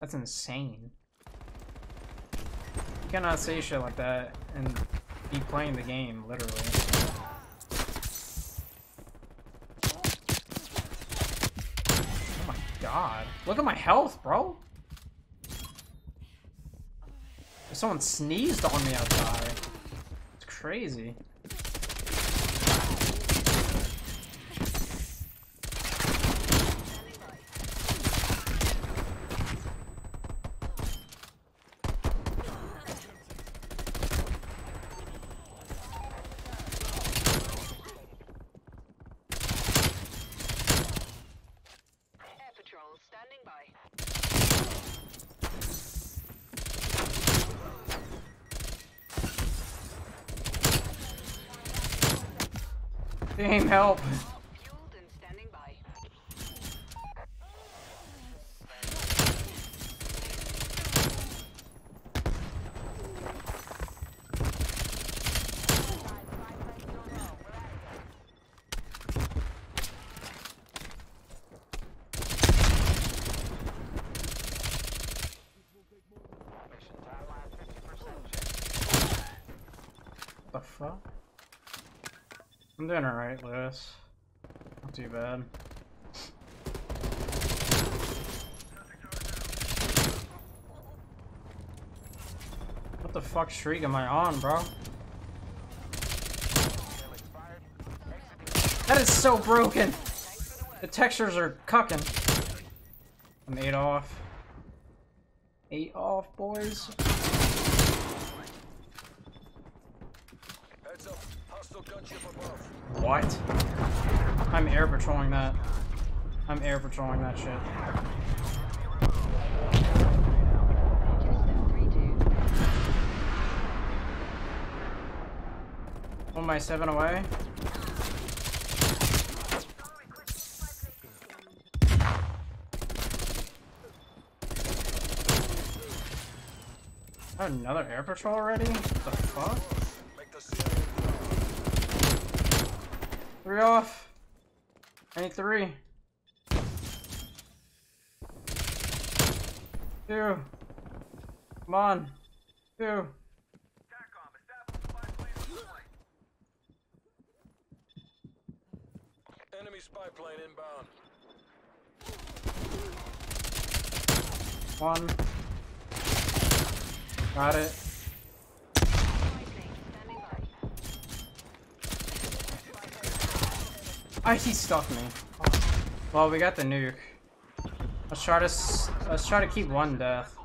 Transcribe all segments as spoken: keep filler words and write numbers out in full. That's insane. You cannot say shit like that and be playing the game, literally. Oh my god. Look at my health, bro! If someone sneezed on me outside. It's crazy. Game help. Fueled and standing by. The fuck? I'm doing alright, Lewis. Not too bad. What the fuck streak am I on, bro? That is so broken! The textures are cucking. I'm eight off. Eight off, boys. What? I'm air patrolling that. I'm air patrolling that shit. One by seven away. I have another air patrol already? What the fuck? Three off. I need three. Two. Come on. Two. Enemy spy plane inbound. One. Got it. Oh, he stuck me. Well, we got the nuke. Let's try to s let's try to keep one death.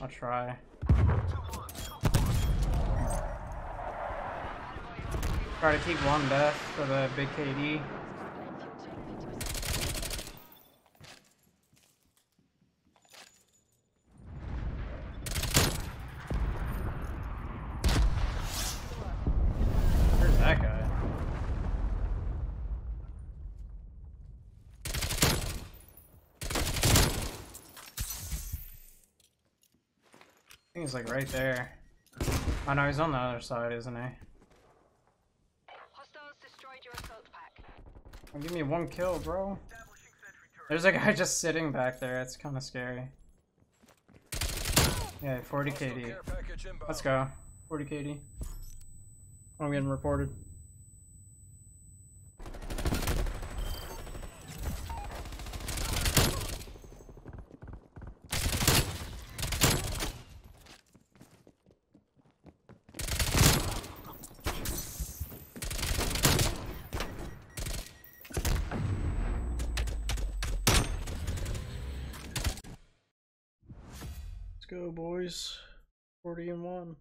I'll try. Try to keep one death for the big K D. He's like right there. Oh no, he's on the other side, isn't he? Hostiles destroyed your assault pack. Oh, give me one kill, bro. There's a guy just sitting back there. It's kind of scary. Yeah, forty K D. Let's go. forty K D. I'm getting reported. Let's go, boys. forty and one.